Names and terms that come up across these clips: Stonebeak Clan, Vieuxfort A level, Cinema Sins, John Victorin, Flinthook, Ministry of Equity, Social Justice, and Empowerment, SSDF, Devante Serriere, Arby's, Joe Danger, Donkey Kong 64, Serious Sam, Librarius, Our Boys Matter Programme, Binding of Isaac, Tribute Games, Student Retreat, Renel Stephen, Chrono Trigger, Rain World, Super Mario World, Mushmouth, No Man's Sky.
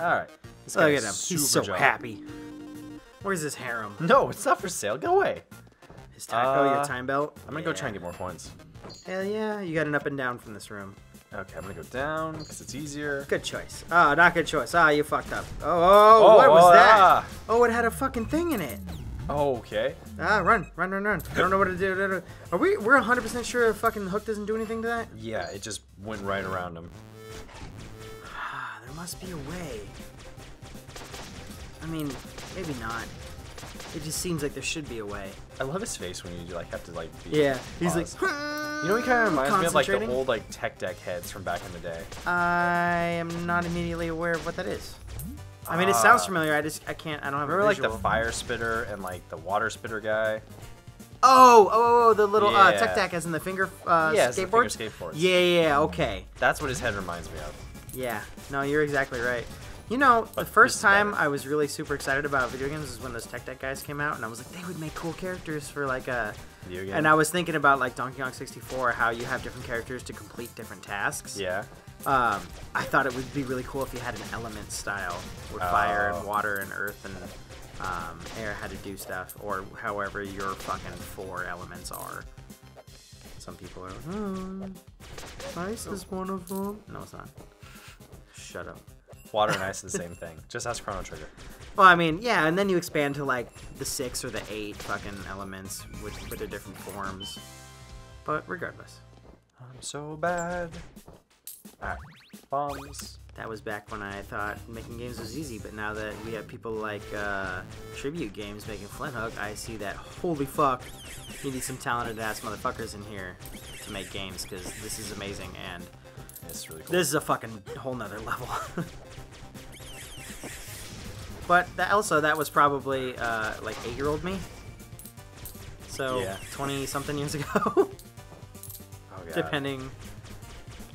Alright. Look at him. He's so happy. Where's his harem? No, it's not for sale. Go away. His taco, your time belt? I'm going to go try and get more points. Hell yeah. You got an up and down from this room. Okay, I'm going to go down because it's easier. Good choice. Oh, not good choice. Ah, you fucked up. Oh, what was that? Oh, it had a fucking thing in it. Oh, okay. Ah, run, run, run, run. I don't know what to do. Are we, we're 100% sure fucking hook doesn't do anything to that? Yeah, it just went right around him. Ah, there must be a way. I mean, maybe not. It just seems like there should be a way. I love his face when you like have to like be he's paused. Like you know, he kind of reminds me of like the old like tech deck heads from back in the day. I am not immediately aware of what that is. I mean, it sounds familiar. I just I don't have a visual. Remember like the fire spitter and like the water spitter guy. Oh, the little tech deck as in the finger skateboards. The finger skateboards. Yeah, okay. That's what his head reminds me of. Yeah. No, you're exactly right. You know, but the first time I was really super excited about video games is when those Tech Deck guys came out, and I was like, they would make cool characters for like a video game. And I was thinking about like Donkey Kong 64, how you have different characters to complete different tasks. Yeah. I thought it would be really cool if you had an element style where fire and water and earth and air had to do stuff, or however your fucking four elements are. Some people are like, ice is one of them. No, it's not. Shut up. Water and ice are the same thing. Just ask Chrono Trigger. Well, I mean, yeah, and then you expand to, like, the 6 or the 8 fucking elements with their different forms. But regardless. I'm so bad. Alright. Bombs. That was back when I thought making games was easy, but now that we have people like TributeGames making Flinthook, I see that, holy fuck, you need some talented-ass motherfuckers in here to make games, because this is amazing, and... It's really cool. This is a fucking whole nother level. But that also, that was probably like 8-year-old me. So 20-something years ago. Oh, God. Depending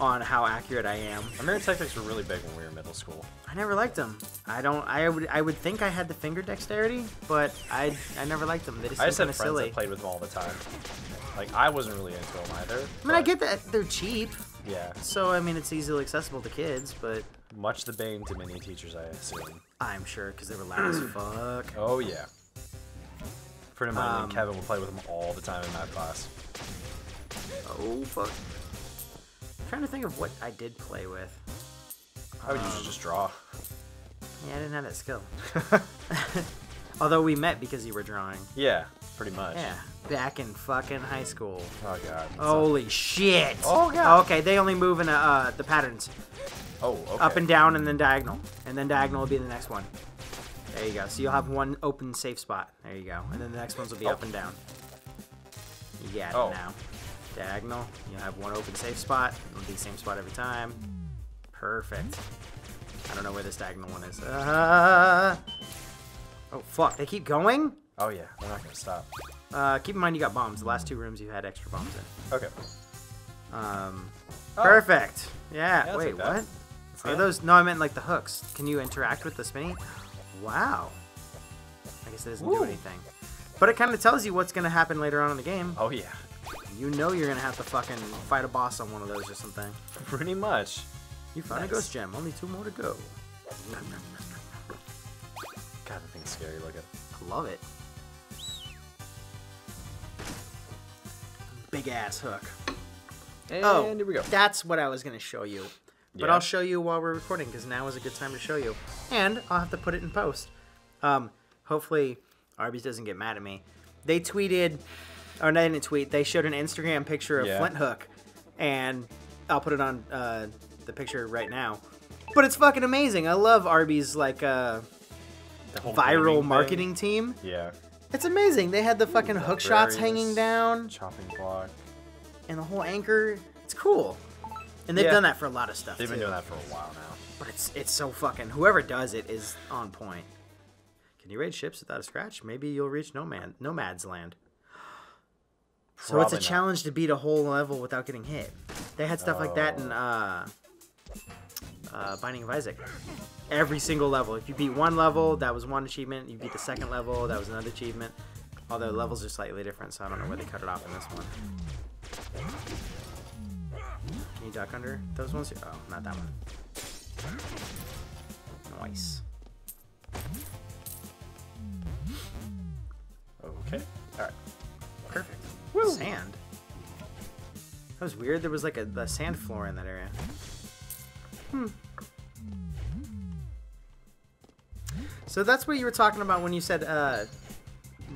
on how accurate I am. I remember tech decks were really big when we were in middle school. I never liked them. I would think I had the finger dexterity, but I never liked them. They just seemed kind of silly. I just had friends that played with them all the time. Like I wasn't really into them either. I mean, I get that they're cheap. Yeah. So, I mean, it's easily accessible to kids, but... Much the bane to many teachers, I assume. I'm sure, because they were loud as fuck. Oh, yeah. A friend of mine named Kevin would play with them all the time in math class. Oh, fuck. I'm trying to think of what I did play with. I would usually just draw. Yeah, I didn't have that skill. Although we met because you were drawing. Yeah, pretty much. Yeah. Back in fucking high school. Oh, God. Holy shit. Oh, God. Okay, they only move in the patterns. Oh, okay. Up and down and then diagonal. And then diagonal will be the next one. There you go. So you'll have one open safe spot. There you go. And then the next ones will be up and down. You got it now. Diagonal. You'll have one open safe spot. It'll be the same spot every time. Perfect. I don't know where this diagonal one is. Oh, fuck. They keep going? Oh, yeah. We're not going to stop. Keep in mind you got bombs. The last two rooms you had extra bombs in. Okay. Perfect. Yeah. Yeah, wait, what? Are those? No, I meant like the hooks. Can you interact with the spinny? Wow. I guess it doesn't do anything. But it kind of tells you what's going to happen later on in the game. Oh, yeah. You know you're going to have to fucking fight a boss on one of those or something. Pretty much. You found a ghost gem. Only 2 more to go. God, that thing's scary looking. I love it. Big ass hook. And here we go. That's what I was going to show you. But I'll show you while we're recording because now is a good time to show you. And I'll have to put it in post. Hopefully Arby's doesn't get mad at me. They tweeted, or they didn't tweet, they showed an Instagram picture of Flinthook. And I'll put it on the picture right now. But it's fucking amazing. I love Arby's like viral marketing team. Yeah. It's amazing. They had the fucking hook shots hanging down. Chopping block. And the whole anchor. It's cool. And they've done that for a lot of stuff, They've been doing that for a while now. But it's so fucking... Whoever does it is on point. Can you raid ships without a scratch? Maybe you'll reach Nomad's Land. So it's a challenge to beat a whole level without getting hit. They had stuff like that in... Binding of Isaac. Every single level. If you beat one level, that was one achievement. You beat the second level, that was another achievement. Although levels are slightly different, so I don't know where they cut it off in this one. Can you duck under those ones? Oh, not that one. twice. Okay. Alright. Perfect. Woo. Sand. That was weird. There was like a sand floor in that area. Hmm. So that's what you were talking about when you said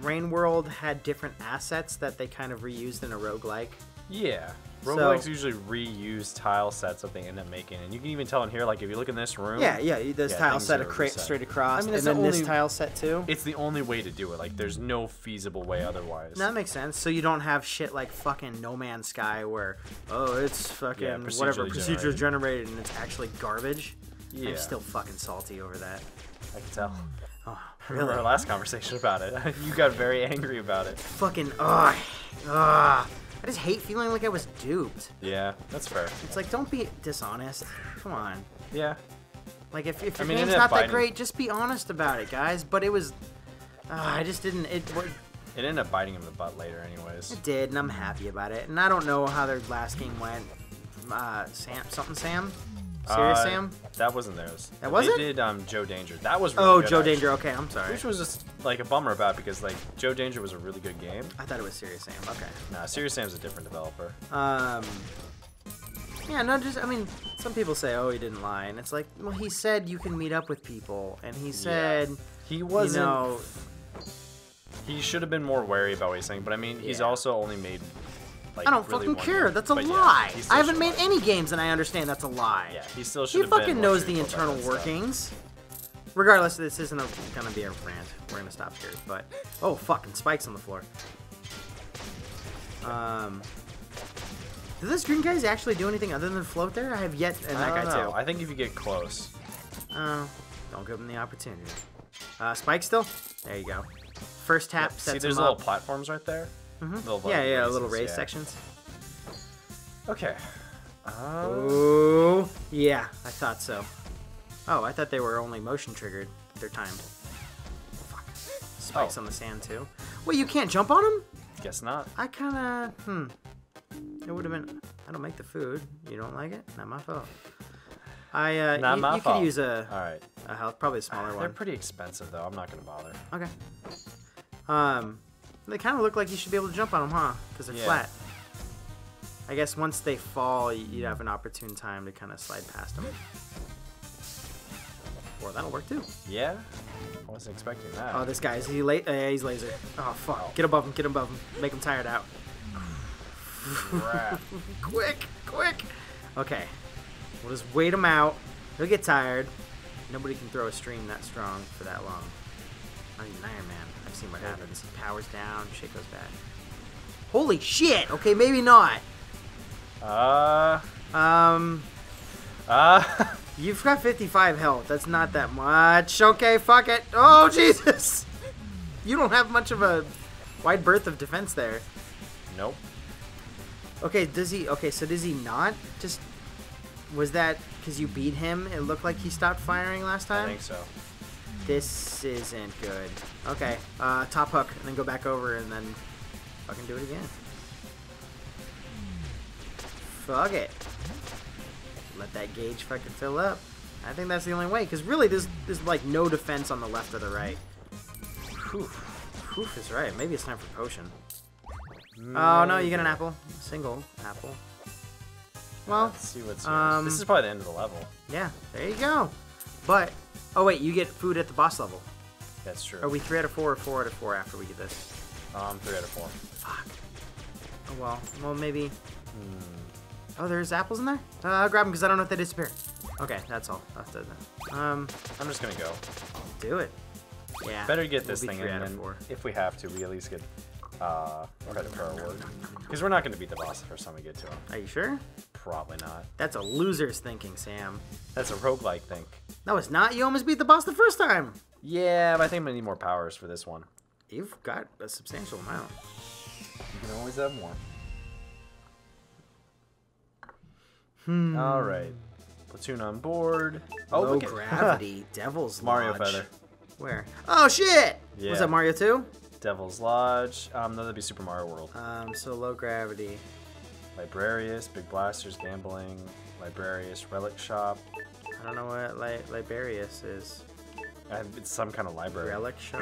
Rain World had different assets that they kind of reused in a roguelike. Yeah. Roguelikes usually reuse tile sets that they end up making. And you can even tell in here, like, if you look in this room... Yeah, this tile set straight across, and then this tile set, too. It's the only way to do it. Like, there's no feasible way otherwise. No, that makes sense. So you don't have shit like fucking No Man's Sky where, oh, it's fucking whatever, procedure generated, and it's actually garbage. Yeah. I'm still fucking salty over that. I can tell. Oh, really? I remember our last conversation about it. You got very angry about it. Fucking, ugh. Ugh. I just hate feeling like I was duped. Yeah, that's fair. It's like, don't be dishonest. Come on. Yeah. Like, if your game's not that great, just be honest about it, guys. But it was... I just didn't... It ended up biting him in the butt later anyways. It did, and I'm happy about it. And I don't know how their last game went. Sam? Serious Sam? That wasn't theirs. That wasn't? They did Joe Danger. That was really good, Joe Danger. Okay, I'm sorry. Which was just like a bummer about it because like Joe Danger was a really good game. I thought it was Serious Sam. Okay. Nah, Serious Sam's a different developer. Yeah, no, just I mean, some people say, oh, he didn't lie, and it's like, well, he said you can meet up with people, and he said he wasn't. You know, he should have been more wary about what he's saying, but I mean, he's also only made. Like, I don't really fucking care. That's a lie. Yeah, I haven't made any games, and I understand that's a lie. Yeah, he still should. He fucking knows the internal workings. Regardless, this isn't gonna be a rant. We're gonna stop here. But oh, fucking spikes on the floor. Did this green guys actually do anything other than float there? I have yet, and that guy too. I think if you get close. Don't give him the opportunity. Spike still. There you go. First tap sets him up. See, there's little platforms right there. Mm-hmm. Little raised sections. Okay. Oh, yeah, I thought so. Oh, I thought they were only motion triggered. They're timed. Fuck. Spikes on the sand, too. Wait, you can't jump on them? Guess not. I kind of, It would have been, I don't make the food. You don't like it? Not my fault. Not my fault. You could use a health, probably a smaller one. They're pretty expensive, though. I'm not going to bother. Okay. They kind of look like you should be able to jump on them, huh? Because they're flat. I guess once they fall, you'd have an opportune time to kind of slide past them. Or that'll work too. Yeah. I wasn't expecting that. Oh, this guy is he late? Yeah, he's laser. Oh fuck! Oh. Get above him! Get above him! Make him tired out. Crap. Quick! Quick! Okay. We'll just wait him out. He'll get tired. Nobody can throw a stream that strong for that long. Not even Iron Man. I've seen what happens. He powers down, shit goes bad. Holy shit! Okay, maybe not. You've got 55 health. That's not that much. Okay, fuck it. Oh, Jesus! You don't have much of a wide berth of defense there. Nope. Okay, does he not just... Was that because you beat him? It looked like he stopped firing last time? I think so. This isn't good. Okay, top hook, and then go back over, and then fucking do it again. Fuck it. Let that gauge fucking fill up. I think that's the only way, because really there's like no defense on the left or the right. Poof is right. Maybe it's time for potion. Oh, no, you get an apple. A single apple. Well, let's see what's this is probably the end of the level. Yeah, there you go. But... Oh, wait, you get food at the boss level. That's true. Are we 3 out of 4 or 4 out of 4 after we get this? 3 out of 4. Fuck. Oh, well, maybe... Oh, there's apples in there? Grab them, because I don't know if they disappear. Okay, that's all. I'm just going to go. Do it. Yeah. Better get this thing in, and if we have to, we at least get credit for our work. Because we're not going to beat the boss the first time we get to him. Are you sure? Probably not. That's a loser's thinking, Sam. That's a roguelike thing. No, it's not. You almost beat the boss the first time. Yeah, but I think I'm going to need more powers for this one. You've got a substantial amount. You can always have more. All right. Platoon on board. Oh, look at gravity. Devil's Mario Lodge. Feather. Where? Oh, shit! Yeah. Was that Mario 2? Devil's Lodge. No, that'd be Super Mario World. So low gravity. Librarius, Big Blasters, Gambling, Librarius, Relic Shop. I don't know what Librarius is. It's some kind of library. Relic shop?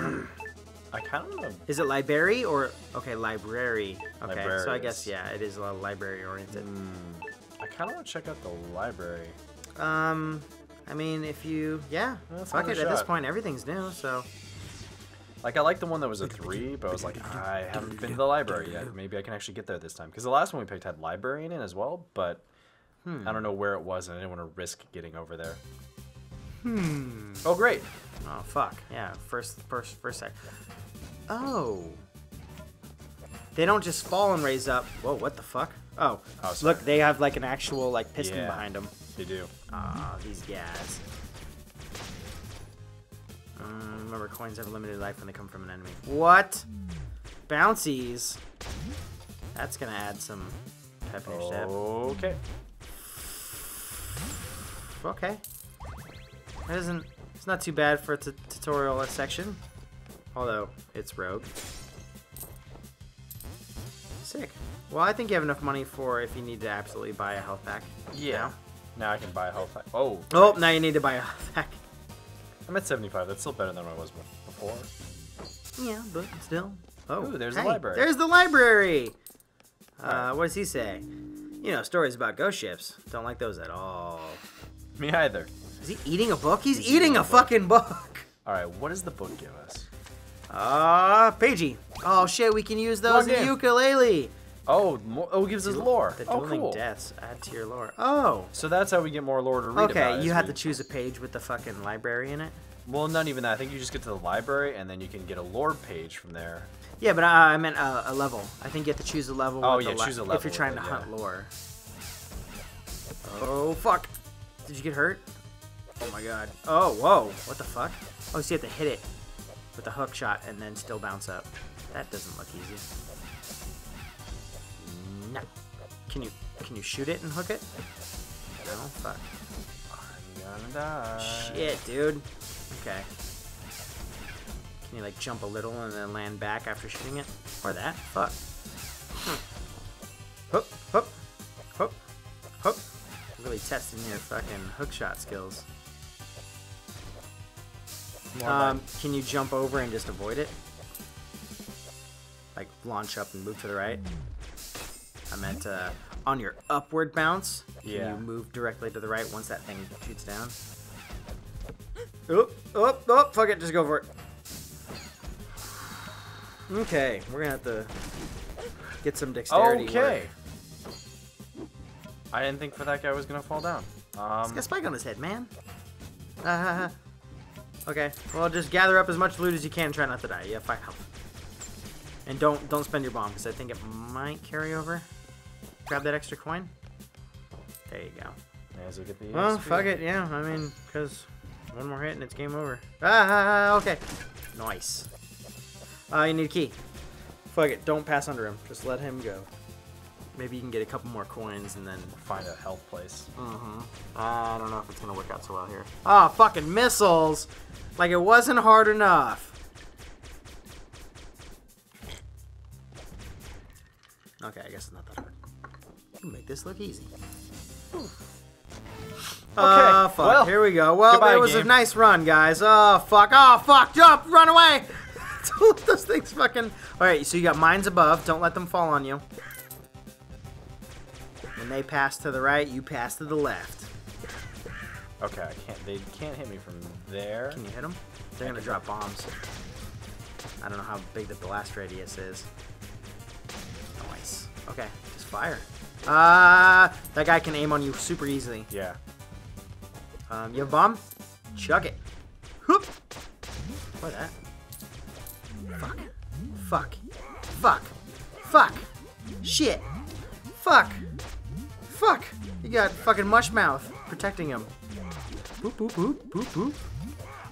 I kind of... Is it library or... Okay, library. Okay, Librarius. So I guess, yeah, it is a lot library-oriented. I kind of want to check out the library. I mean, if you... Yeah, fuck it. At this point, everything's new, so... Like, I like the one that was a 3, but I was like, I haven't been to the library yet. Maybe I can actually get there this time. Because the last one we picked had library in it as well, but... I don't know where it was, and I didn't want to risk getting over there. Oh, great. Oh, fuck. Yeah, first sec. Oh. They don't just fall and raise up. Whoa, what the fuck? Oh, look, they have, like, an actual, like, piston behind them. They do. Aw, these guys. Remember, coins have a limited life when they come from an enemy. What? Bouncies. That's going to add some pep in your step. Okay. Okay. That isn't... It's not too bad for a tutorial section. Although, it's rogue. Sick. Well, I think you have enough money for if you need to absolutely buy a health pack. Yeah. Now I can buy a health pack. Oh. Oh, nice. Now you need to buy a health pack. I'm at 75. That's still better than what I was before. Yeah, but still. Oh, ooh, there's the library. There's the library! What does he say? You know, stories about ghost ships. Don't like those at all. Me either. Is he eating a book? He's eating a fucking book. All right, what does the book give us? Pagey. Oh shit, we can use those in ukulele. Oh, it gives us lore. The dueling deaths add to your lore. Oh, so that's how we get more lore to read. Okay, you have to choose a page with the fucking library in it. Well, not even that. I think you just get to the library and then you can get a lore page from there. Yeah, but I meant a level. I think you have to choose a level. Oh yeah, choose a level if you're trying to hunt lore. Oh fuck! Did you get hurt? Oh my god. Oh, whoa. What the fuck? Oh, so you have to hit it with a hook shot and then still bounce up. That doesn't look easy. No. Can you shoot it and hook it? No, fuck. I'm gonna die. Shit, dude. Okay. Can you, like, jump a little and then land back after shooting it? Or that? Fuck. Hop, hop, hop, hop. Really testing your fucking hook shot skills. Can you jump over and just avoid it? Like, launch up and move to the right? I meant, on your upward bounce, can you move directly to the right once that thing shoots down? Oop, oop, oop, fuck it, just go for it. Okay, we're gonna have to get some dexterity. Okay. Work. I didn't think that guy was gonna fall down. He's got a spike on his head, man. Okay, well, just gather up as much loot as you can and try not to die. You have 5 health. And don't spend your bomb, because I think it might carry over. Grab that extra coin. There you go. As we get the well, fuck it, yeah. I mean, because one more hit and it's game over. Okay. Nice. You need a key. Fuck it, don't pass under him. Just let him go. Maybe you can get a couple more coins and then find a health place. I don't know if it's going to work out so well here. Ah, fucking missiles! Like it wasn't hard enough. Okay, I guess it's not that hard. We'll make this look easy. Ooh. Okay, fuck. Well, here we go. Well, it was a nice run, guys. Oh, fuck, jump, run away! Don't let those things fucking... Alright, so you got mines above. Don't let them fall on you. When they pass to the right, you pass to the left. Okay, they can't hit me from there. Can you hit them? They're going to drop bombs. I don't know how big the blast radius is. Nice. Okay, just fire. That guy can aim on you super easily. Yeah. You have a bomb? Chuck it. Whoop! What that? Fuck. Fuck. Fuck. Fuck. Shit. Fuck. Fuck. You got fucking Mushmouth protecting him. Boop, boop, boop, boop, boop.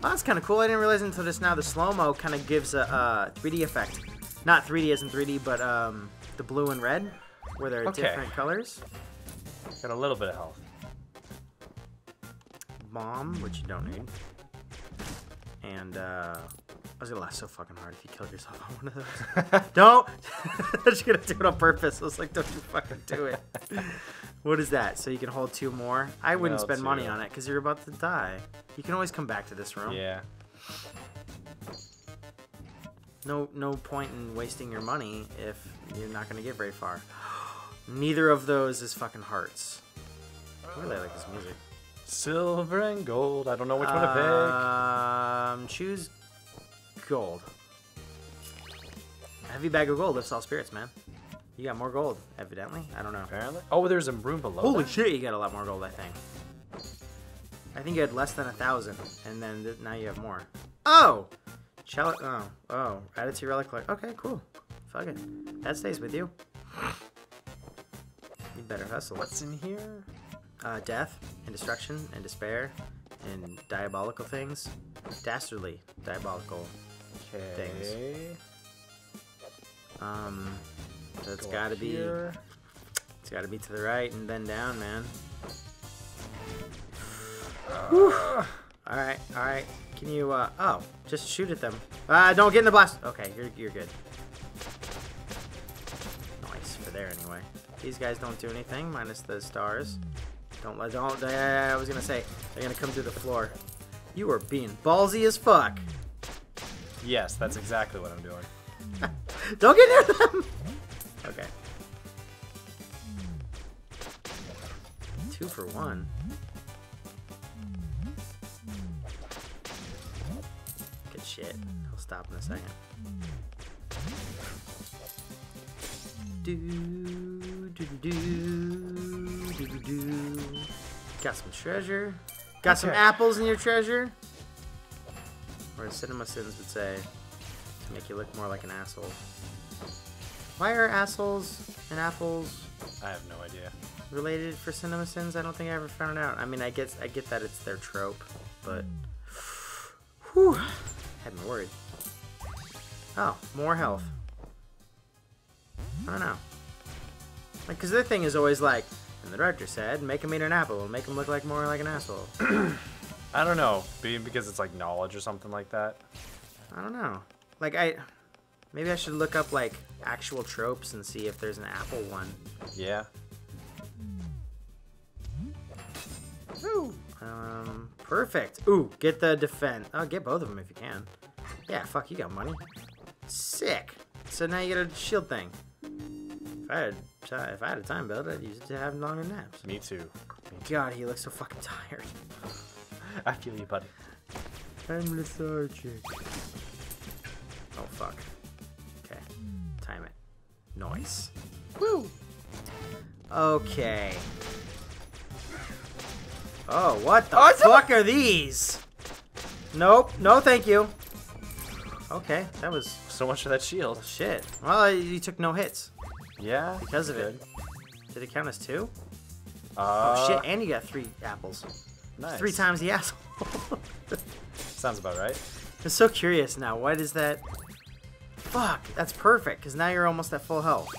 Oh, that's kind of cool. I didn't realize until just now the slow-mo kind of gives a 3D effect. Not 3D as in 3D, but the blue and red, where they're different colors. Got a little bit of health. Bomb, which you don't need. And, I was gonna laugh so fucking hard if you killed yourself on one of those. Don't! I'm just gonna do it on purpose. I was like, don't you fucking do it. What is that? So you can hold two more? I wouldn't spend money on it because you're about to die. You can always come back to this room. Yeah. No point in wasting your money if you're not going to get very far. Neither of those is fucking hearts. I really like this music. Silver and gold. I don't know which one to pick. Choose gold. A heavy bag of gold lifts all spirits, man. You got more gold, evidently. I don't know. Apparently. Oh, there's a room below. Holy shit, you got a lot more gold, I think. I think you had less than 1,000, and then now you have more. Oh! Oh, add it to your relic collection. Okay, cool. Fuck it. That stays with you. You better hustle. What's in here? Death, and destruction, and despair, and diabolical things. Dastardly diabolical things. That's gotta be... It's gotta be to the right and then down, man. Alright, alright. Can you, oh, just shoot at them. Don't get in the blast! Okay, you're good. Nice for there, anyway. These guys don't do anything, minus the stars. I was gonna say, they're gonna come through the floor. You are being ballsy as fuck! Yes, that's exactly what I'm doing. Don't get near them! Okay. 2 for 1. Good shit. I'll stop in a second. Got some treasure. Got some apples in your treasure. Or as Cinema Sins would say, to make you look more like an asshole. Why are assholes and apples? I have no idea. Related for Cinema Sins? I don't think I ever found out. I mean, I get that it's their trope, but whew, had me worried. Oh, more health. I don't know. Like, cause their thing is always like, and the director said, make him eat an apple, and make him look like more like an asshole. I don't know, because it's like knowledge or something like that. I don't know. Like maybe I should look up like actual tropes and see if there's an apple one. Yeah. Ooh. Perfect. Ooh, get the defense. Oh, get both of them if you can. Yeah, fuck, you got money. Sick. So now you get a shield thing. If I had a time belt, I'd use it to have longer naps. Me too. God, he looks so fucking tired. I feel you, buddy. I'm lethargic. Oh fuck. Okay. Time it. Nice. Woo! Okay. Oh, what the fuck are these? Nope. No, thank you. Okay, that was... So much for that shield. Well, shit. Well, you took no hits. Yeah. Because of it. Did it count as 2? Oh shit, and you got 3 apples. Nice. 3 times the asshole. Sounds about right. I'm so curious now. Why does that... Fuck, that's perfect, because now you're almost at full health.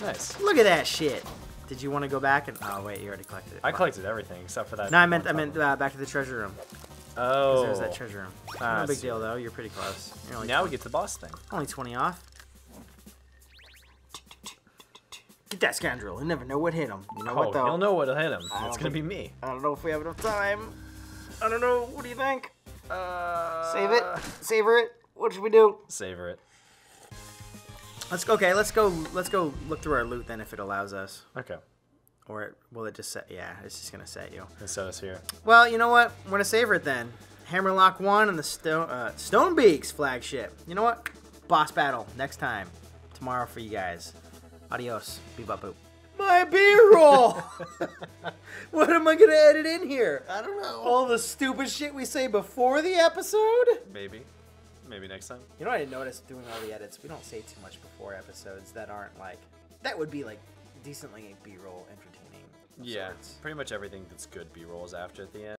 Nice. Look at that shit. Did you want to go back and... Oh, wait, you already collected it. I collected everything except for that. No, I meant back to the treasure room. Oh. Because there was that treasure room. No big deal, though. You're pretty close. You're now we get to the boss thing. Only 20 off. Get that scoundrel. He'll never know what hit him. You know what, though? He'll know what'll hit him. It's going to be me. I don't know if we have enough time. I don't know. What do you think? Save it. Savor it. What should we do? Savor it. Let's go. Okay, let's go look through our loot then if it allows us. Okay. Or will it just set? Yeah, it's just gonna set you. It set us here. Well, you know what? We're gonna savor it then. Hammerlock 1 and the Stonebeak's flagship. You know what? Boss battle next time, tomorrow for you guys. Adios. Bebop boop. My B-roll! What am I going to edit in here? I don't know. All the stupid shit we say before the episode? Maybe. Maybe next time. You know what I noticed doing all the edits? We don't say too much before episodes that aren't like... That would be like decently B-roll entertaining. Yeah, pretty much everything that's good B-roll is after at the end.